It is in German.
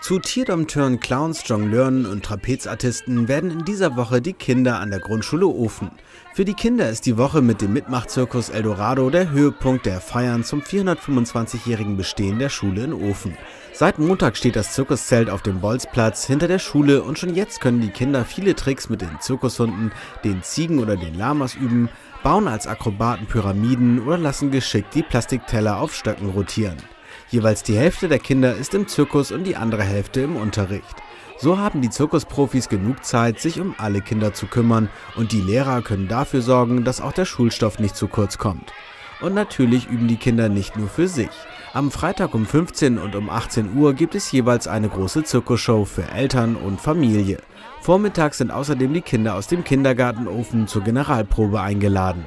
Zu Tierdompteuren, Clowns, Jongleuren und Trapezartisten werden in dieser Woche die Kinder an der Grundschule Ofen. Für die Kinder ist die Woche mit dem Mitmachzirkus Eldorado der Höhepunkt der Feiern zum 425-jährigen Bestehen der Schule in Ofen. Seit Montag steht das Zirkuszelt auf dem Bolzplatz hinter der Schule und schon jetzt können die Kinder viele Tricks mit den Zirkushunden, den Ziegen oder den Lamas üben, bauen als Akrobaten Pyramiden oder lassen geschickt die Plastikteller auf Stöcken rotieren. Jeweils die Hälfte der Kinder ist im Zirkus und die andere Hälfte im Unterricht. So haben die Zirkusprofis genug Zeit, sich um alle Kinder zu kümmern, und die Lehrer können dafür sorgen, dass auch der Schulstoff nicht zu kurz kommt. Und natürlich üben die Kinder nicht nur für sich. Am Freitag um 15 und um 18 Uhr gibt es jeweils eine große Zirkusshow für Eltern und Familie. Vormittags sind außerdem die Kinder aus dem Kindergarten Ofen zur Generalprobe eingeladen.